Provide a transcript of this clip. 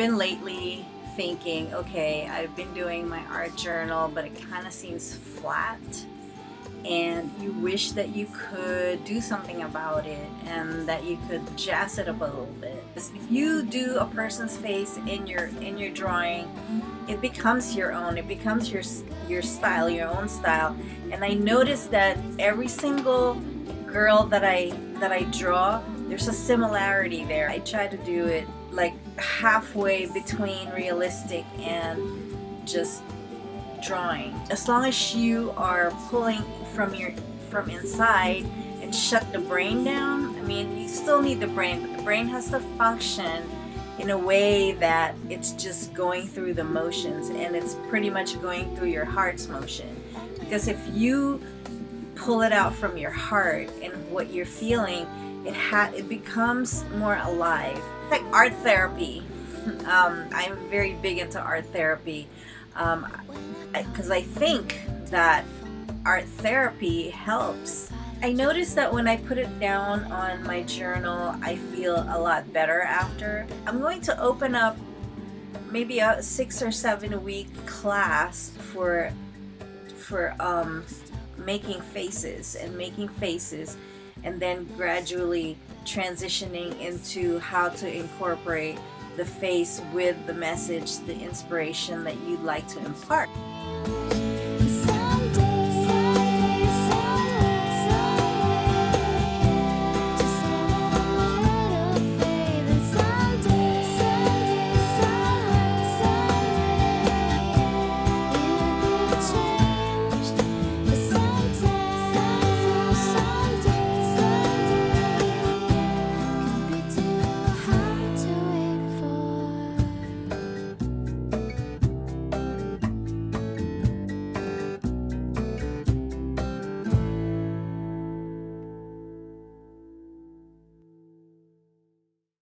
been lately thinking, okay, I've been doing my art journal, but it kind of seems flat, and you wish that you could do something about it and that you could jazz it up a little bit. If you do a person's face in your drawing, it becomes your own, it becomes your style, your own style. And I noticed that every single girl that I draw, there's a similarity there. I try to do it like halfway between realistic and just drawing. As long as you are pulling from inside and shut the brain down, I mean, you still need the brain, but the brain has to function in a way that it's just going through the motions, and it's pretty much going through your heart's motion. Because if you pull it out from your heart and what you're feeling, it becomes more alive. Like art therapy. I'm very big into art therapy because I think that art therapy helps. I noticed that when I put it down on my journal, I feel a lot better after. I'm going to open up maybe a 6- or 7-week class for making faces and making faces, and then gradually transitioning into how to incorporate the face with the message, the inspiration that you'd like to impart.